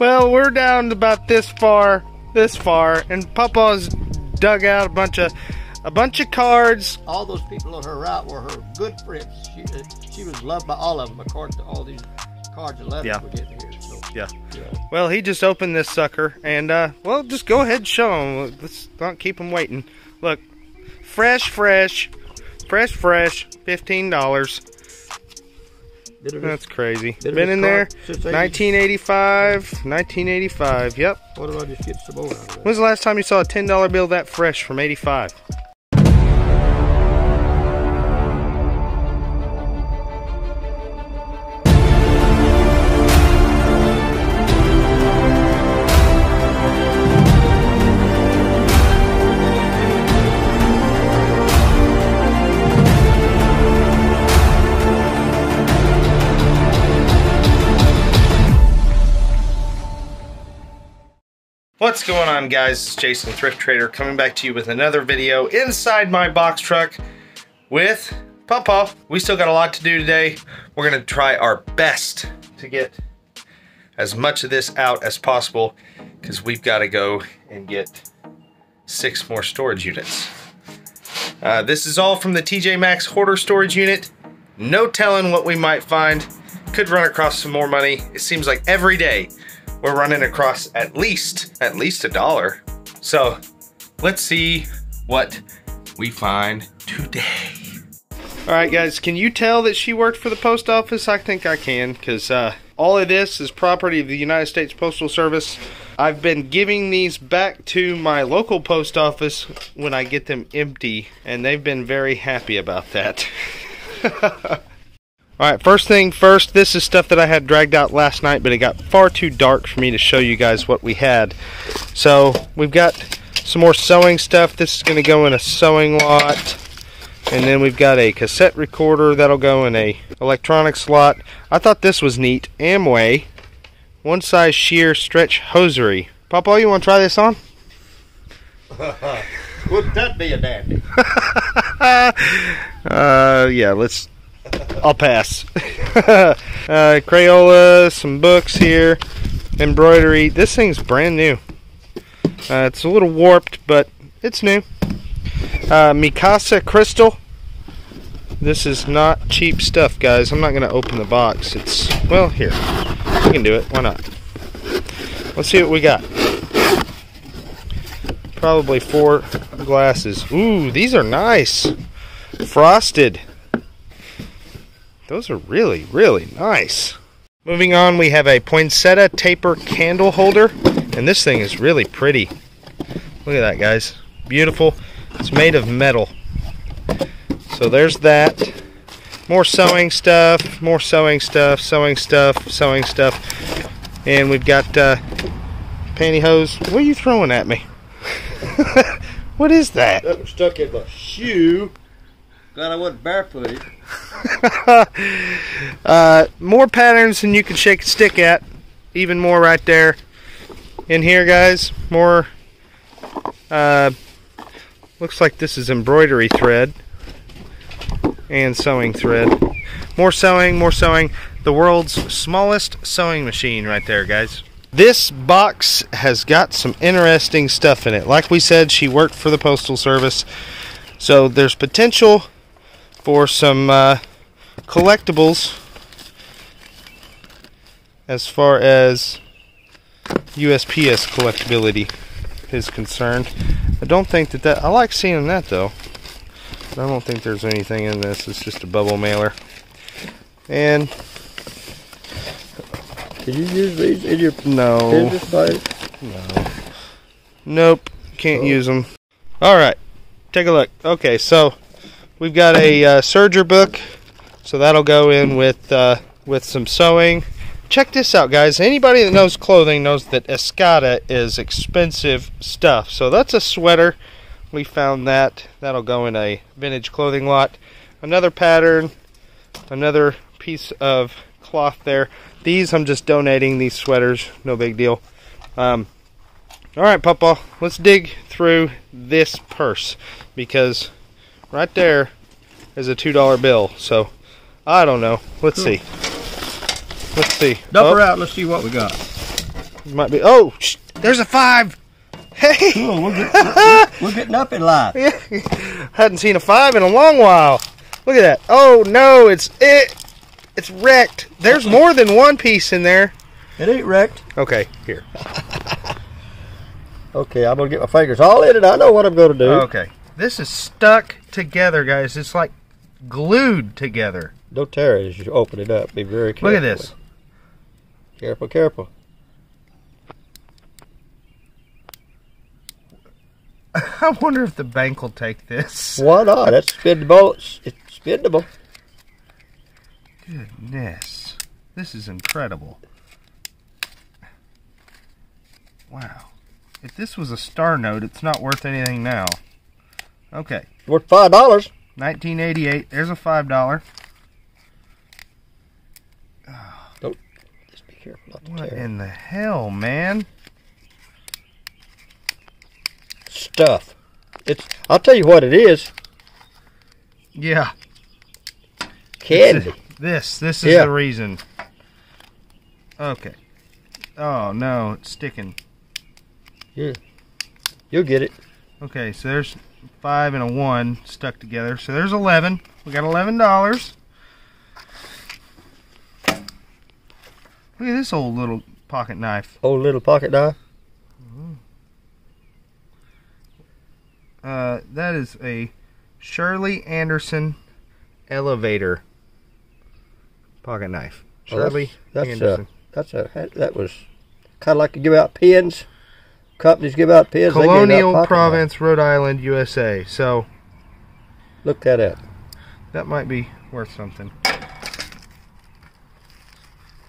Well, we're down about this far, and Papa's dug out a bunch of cards. All those people on her right were her good friends. She was loved by all of them, according to all these cards of letters we're getting here. So, yeah. Well, he just opened this sucker, and, well, just go ahead and show him. Let's not keep him waiting. Look, fresh, $15. That's crazy. Been in there since 1985. Yep. What did I just get some more out of that? When's the last time you saw a $10 bill that fresh from 85? What's going on, guys? It's Jason Thrift Trader coming back to you with another video inside my box truck with Pawpaw. We still got a lot to do today. We're gonna try our best to get as much of this out as possible because we've got to go and get 6 more storage units. This is all from the TJ Maxx hoarder storage unit. No telling what we might find. Could run across some more money. It seems like every day we're running across at least $1. So let's see what we find today. All right, guys, can you tell that she worked for the post office? I think I can, because all of this is property of the United States Postal Service. I've been giving these back to my local post office when I get them empty, and they've been very happy about that. Alright, first thing first, this is stuff that I had dragged out last night, but it got far too dark for me to show you guys what we had. So, we've got some more sewing stuff. This is going to go in a sewing lot. And then we've got a cassette recorder that'll go in a electronics lot. I thought this was neat. Amway, one size sheer stretch hosiery. Papa, you want to try this on? Wouldn't that be a dandy? Yeah, let's... I'll pass. Crayola, some books here, embroidery. This thing's brand new. It's a little warped, but it's new. Mikasa crystal. This is not cheap stuff, guys. I'm not going to open the box. It's, well, here. We can do it. Why not? Let's see what we got. Probably 4 glasses. Ooh, these are nice. Frosted. Those are really, really nice. Moving on, we have a poinsettia taper candle holder. And this thing is really pretty. Look at that, guys. Beautiful. It's made of metal. So there's that. More sewing stuff. More sewing stuff. Sewing stuff. Sewing stuff. And we've got pantyhose. What are you throwing at me? What is that? I'm stuck in my shoe. Glad I wasn't barefooted. More patterns than you can shake a stick at. Even more right there. In here, guys, more. Looks like this is embroidery thread and sewing thread. More sewing. The world's smallest sewing machine, right there, guys. This box has got some interesting stuff in it. Like we said, she worked for the Postal Service, so there's potential for some collectibles as far as USPS collectability is concerned. I don't think that I like seeing that, though. I don't think there's anything in this. It's just a bubble mailer. And can you use these in your Nope, can't use them. All right, take a look. Okay, so we've got a serger book, so that'll go in with some sewing. Check this out, guys. Anybody that knows clothing knows that Escada is expensive stuff. So that's a sweater. We found that. That'll go in a vintage clothing lot. Another pattern, another piece of cloth there. These I'm just donating, these sweaters. No big deal. All right, Papa, let's dig through this purse because... right there is a $2 bill, so I don't know. Let's see. Dump her out. Let's see what we got. It might be. Oh, shh, there's a five. Hey, cool. we're getting up in life. Yeah. Hadn't seen a five in a long while. Look at that. Oh no, it's wrecked. There's more than one piece in there. It ain't wrecked. Okay, here. Okay, I'm gonna get my fingers all in it. I know what I'm gonna do. Okay, this is stuck together, guys. It's like glued together. Don't tear it as you open it up. Be very careful. Look at this. Careful, careful. I wonder if the bank will take this. Why not? That's spendable. It's spendable. Goodness. This is incredible. Wow. If this was a star note, it's not worth anything now. Okay. Worth $5. 1988. There's a $5. Oh. Don't. Just be careful not to tear. What in the hell, man? Stuff. It's. I'll tell you what it is. Yeah. Candy. This is the reason. Okay. Oh no, it's sticking. Yeah. You'll get it. Okay, so there's five and a one stuck together. So there's 11. We got $11. Look at this old little pocket knife. Old little pocket knife. That is a Shirley Anderson elevator pocket knife. Shirley Anderson. That was kind of like you give out pins. Companies give out pins. Colonial Province, knife. Rhode Island, USA. So look that up. That might be worth something.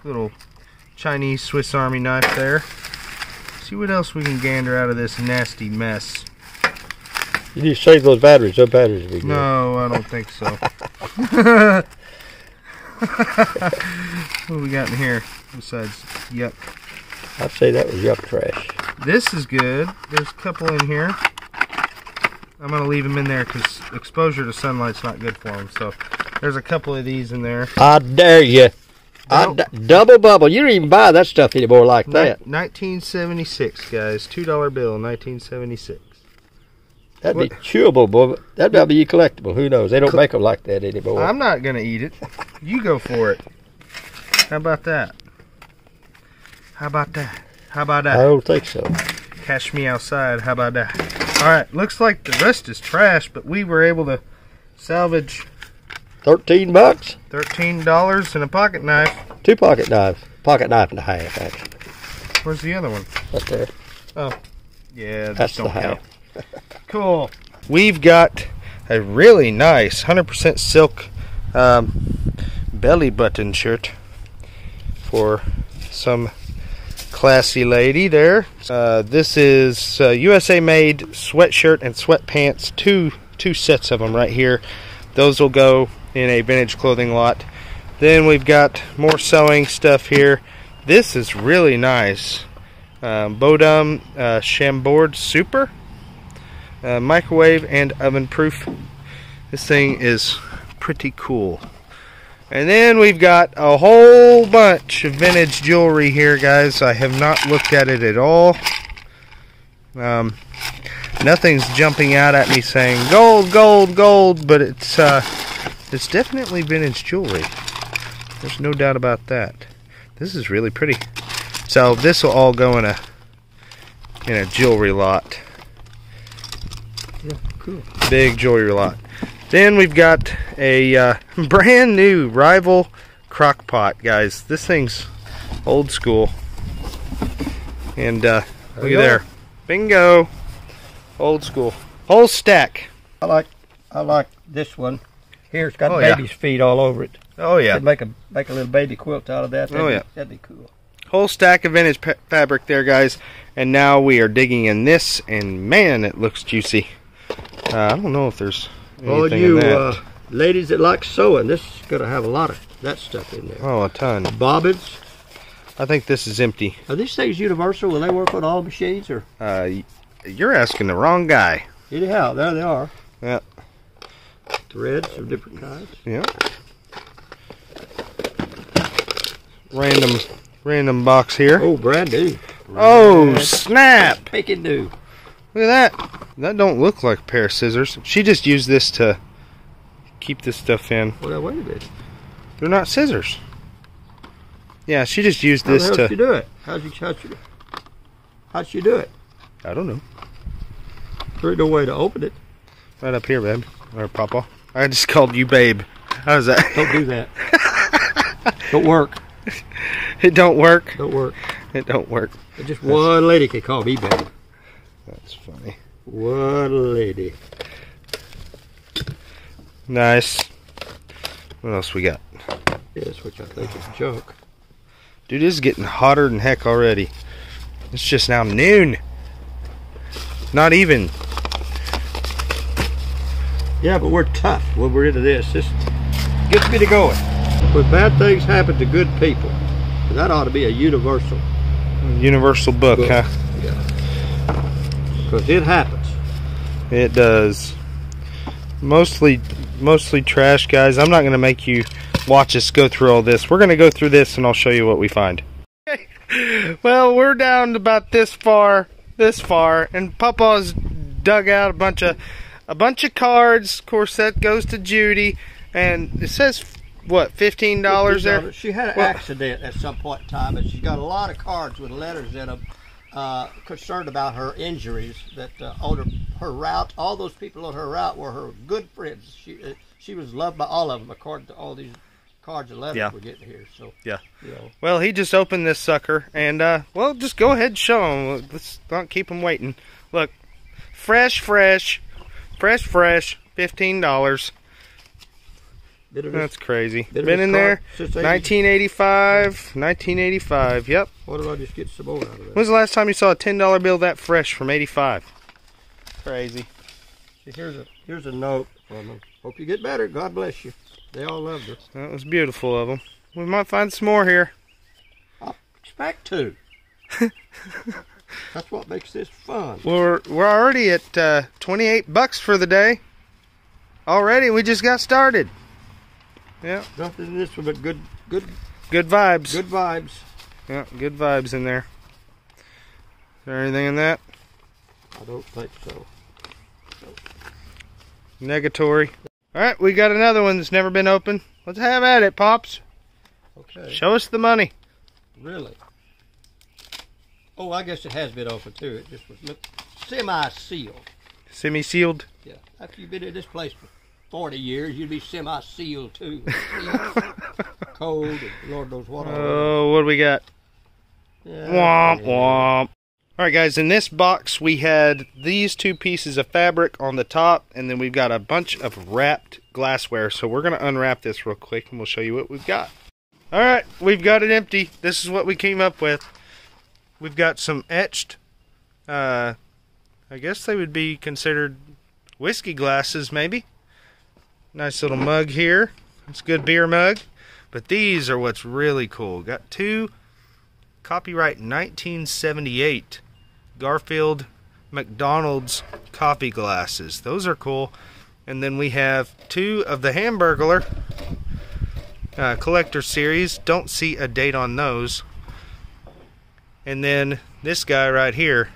Little Chinese Swiss Army knife there. See what else we can gander out of this nasty mess. You need to save those batteries. Those batteries will be good. No, I don't think so. What do we got in here besides yuck? I'd say that was yuck trash. This is good. There's a couple in here. I'm going to leave them in there because exposure to sunlight's not good for them. So there's a couple of these in there. I dare you. Double bubble. You don't even buy that stuff anymore like that. 1976, guys. $2 bill, 1976. That'd be chewable, boy. That'd probably be collectible. Who knows? They don't make them like that anymore. I'm not going to eat it. You go for it. How about that? How about that? How about that? I don't think so. Cash me outside. How about that? All right. Looks like the rest is trash, but we were able to salvage... $13. $13 and a pocket knife. Two pocket knives. Pocket knife and a half, actually. Where's the other one? Right there. Oh. Yeah. That's the half. Cool. We've got a really nice 100% silk belly button shirt for some classy lady there. This is USA made sweatshirt and sweatpants, two sets of them right here. Those will go in a vintage clothing lot. Then we've got more sewing stuff here. This is really nice. Bodum Chambord Super. Microwave and oven proof. This thing is pretty cool. And then we've got a whole bunch of vintage jewelry here, guys. I have not looked at it at all. Nothing's jumping out at me saying gold, gold, gold, but it's definitely vintage jewelry. There's no doubt about that. This is really pretty. So this will all go in a jewelry lot. Yeah, cool. Big jewelry lot. Then we've got a brand new Rival Crock-Pot, guys. This thing's old school. And look at there. Bingo. Old school. Whole stack. I like this one. Here it's got baby's feet all over it. Oh yeah. Could make a little baby quilt out of that. That'd be cool. Whole stack of vintage fabric there, guys. And now we are digging in this, and man, it looks juicy. I don't know if there's anything in that. Ladies that like sewing, this is going to have a lot of that stuff in there. Oh, a ton. Bobbins. I think this is empty. Are these things universal? Will they work on all machines? Or? You're asking the wrong guy. Anyhow, there they are. Yeah. Threads of different kinds. Yeah. Random box here. Oh, brand new. Oh, snap! Make it new. Look at that. That don't look like a pair of scissors. She just used this to keep this stuff in. Well, wait a bit. They're not scissors. Yeah, she just used this to... How the hell did she do it? How'd she do it? I don't know. There's no way to open it. Right up here, babe. Or Papa. I just called you babe. How's that? Don't do that. Don't work. It don't work. Don't work. It don't work. But just one lady could call me babe. That's funny. One lady. Nice. What else we got? Yes, which I think is junk. Dude, this is getting hotter than heck already. It's just now noon. Not even. Yeah, but we're tough when we're into this. This gets me to going. When bad things happen to good people, that ought to be a universal. Universal book, huh? Yeah. Because it happens. It does. Mostly trash, guys. I'm not going to make you watch us go through all this. We're going to go through this, and I'll show you what we find. Well, we're down about this far, and Papa's dug out a bunch of cards. Of course, that goes to Judy, and it says what, $15 there. She had an accident at some point in time, and she's got a lot of cards with letters in them, concerned about her injuries. That on her route, all those people on her route were her good friends. She was loved by all of them, according to all these cards and letters we're getting here. So yeah, you know. Well, he just opened this sucker, and well, just go ahead and show him. Let's not keep him waiting. Look, fresh, $15. That's crazy. Been in there since 1985. Yep. What did I just get some more out of that? When's the last time you saw a $10 bill that fresh from 85? Crazy. See, here's a note from them. Hope you get better. God bless you. They all loved her. That was beautiful of them. We might find some more here. I expect to. That's what makes this fun. We're already at $28 for the day. Already, we just got started. Yeah. Nothing in this one but good vibes. Good vibes. Yeah, good vibes in there. Is there anything in that? I don't think so. Nope. Negatory. All right, we got another one that's never been opened. Let's have at it, Pops. Okay. Show us the money. Really? Oh, I guess it has been opened too. It just was semi-sealed. Semi-sealed? Yeah. After you've been in this place for 40 years, you'd be semi-sealed too. Cold and Lord knows what. Oh, what do we got? Yeah, womp womp. All right, guys, in this box, we had these two pieces of fabric on the top, and then we've got a bunch of wrapped glassware. So we're going to unwrap this real quick, and we'll show you what we've got. All right, we've got it empty. This is what we came up with. We've got some etched, I guess they would be considered whiskey glasses, maybe. Nice little mug here. It's a good beer mug. But these are what's really cool. Got two copyright 1978 Garfield McDonald's coffee glasses. Those are cool. And then we have two of the Hamburglar collector series. Don't see a date on those. And then this guy right here,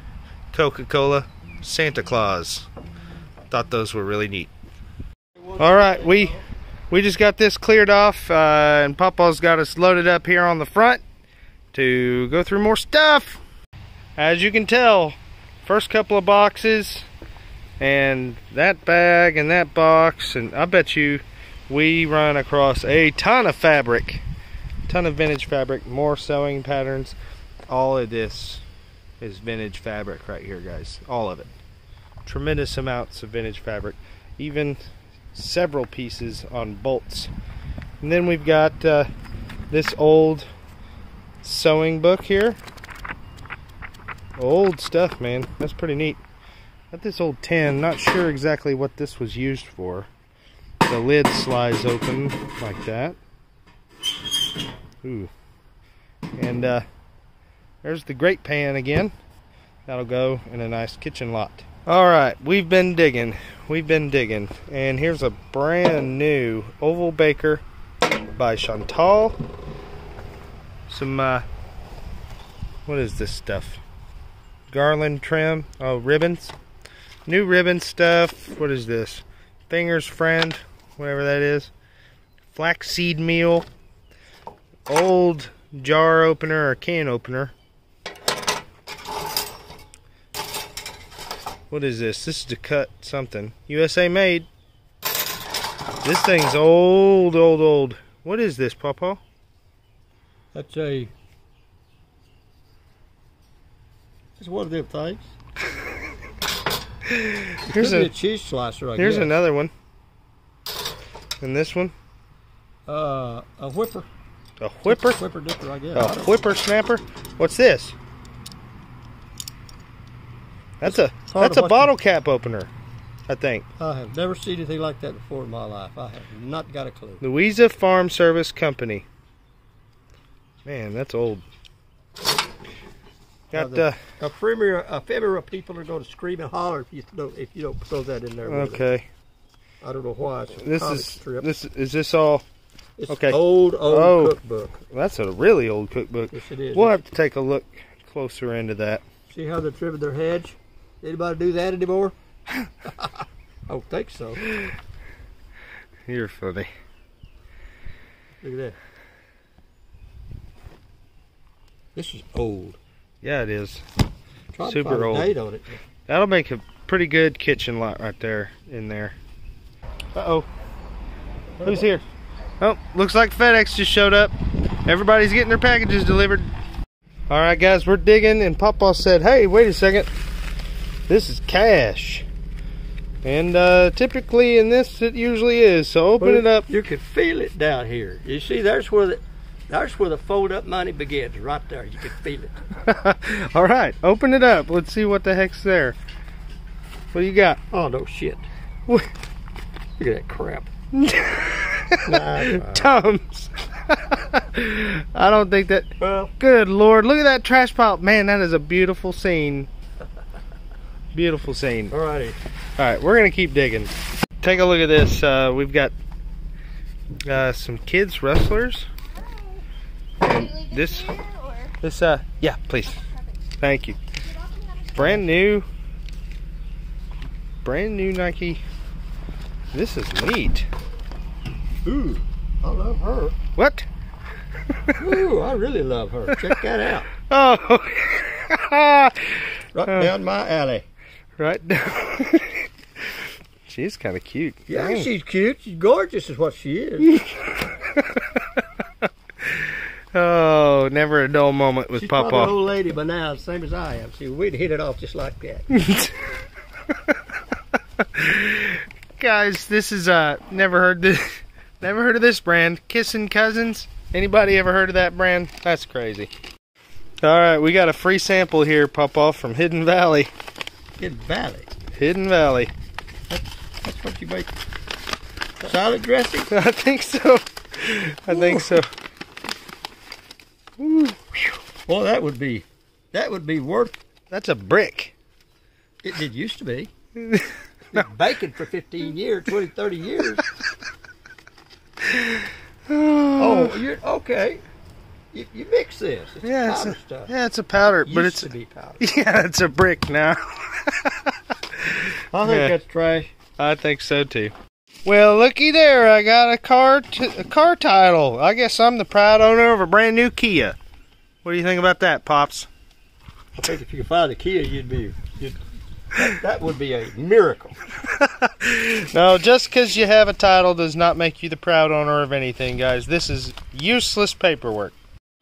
Coca-Cola Santa Claus. Thought those were really neat. All right, we just got this cleared off, and Papa's got us loaded up here on the front to go through more stuff. As you can tell, first couple of boxes, and that bag, and that box, and I bet you we run across a ton of fabric, ton of vintage fabric, more sewing patterns. All of this is vintage fabric right here, guys. All of it. Tremendous amounts of vintage fabric. Even several pieces on bolts. And then we've got this old sewing book here. Old stuff, man. That's pretty neat. Got this old tin. Not sure exactly what this was used for. The lid slides open like that. Ooh. And there's the grate pan again. That'll go in a nice kitchen lot. All right, we've been digging, and here's a brand new oval baker by Chantal. Some what is this stuff? garland trim. Oh, ribbons. New ribbon stuff. What is this? Finger's Friend, whatever that is. Flaxseed meal. Old jar opener or can opener. What is this? This is to cut something. USA made. This thing's old, old, old. What is this, Pawpaw? That's a... It's one of them things. Here's a cheese slicer, I guess. Here's another one. And this one? A whipper. A whipper? Whipper dipper, I guess. A whipper snapper? What's this? That's a bottle cap opener, I think. I have never seen anything like that before in my life. I have not got a clue. Louisa Farm Service Company. Man, that's old. Got the ephemera people are going to scream and holler if you don't throw that in there. Okay. I don't know why. It's a this is old cookbook. That's a really old cookbook. Yes, it is. We'll have to take a look closer into that. See how they're trimming their hedge? Anybody do that anymore? I don't think so. You're funny. Look at that. This is old. Yeah, it is. Super old. On it. That'll make a pretty good kitchen lot right there, in there. Uh-oh. Who's here? Oh, looks like FedEx just showed up. Everybody's getting their packages delivered. All right, guys, we're digging, and Papa said, hey, wait a second. This is cash. And typically in this, it usually is. So open it up. You can feel it down here. You see, there's where the fold-up money begins, right there. You can feel it. All right, open it up. Let's see what the heck's there. What do you got? Oh, no shit. What? Look at that crap. Tums. I don't think that... Well, good Lord. Look at that trash pile. Man, that is a beautiful scene. Beautiful scene. Alrighty. Alright, we're going to keep digging. Take a look at this. We've got some kids wrestlers. And this yeah, please. Thank you. Brand new Nike. This is neat. Ooh, I love her. What? Ooh, I really love her. Check that out. Oh. Right down my alley. Right down. She's kind of cute. Yeah, dang. She's cute. She's gorgeous is what she is. Oh, never a dull moment with Papa. She's probably an old lady by now, same as I am. See, we'd hit it off just like that. Guys, this is never heard of this brand, Kissing Cousins. Anybody ever heard of that brand? That's crazy. Alright, we got a free sample here, Papa, from Hidden Valley. Hidden Valley? Hidden Valley. That's what you make. Salad dressing? I think so. I think so. Ooh. Well, that would be worth... That's a brick. It used to be. Bacon for 15 years, 20, 30 years. Oh, you're okay. You mix this. It's powder stuff. Yeah, it's a powder, but it used to be powder. Yeah, it's a brick now. I think that's trash. I think so too. Well, looky there. I got a car title. I guess I'm the proud owner of a brand new Kia. What do you think about that, Pops? I think if you could find a Kia, that would be a miracle. No, just because you have a title does not make you the proud owner of anything, guys. This is useless paperwork.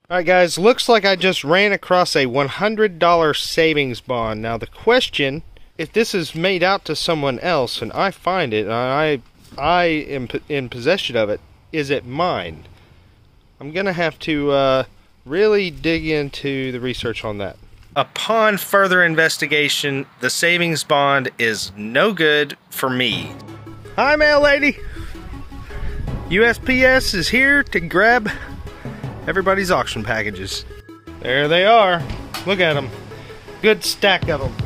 All right, guys, looks like I just ran across a $100 savings bond. Now, the question, if this is made out to someone else and I find it and I am in possession of it, is it mine? I'm going to have to really dig into the research on that. Upon further investigation, the savings bond is no good for me. Hi, mail lady. USPS is here to grab everybody's auction packages. There they are. Look at them. Good stack of them.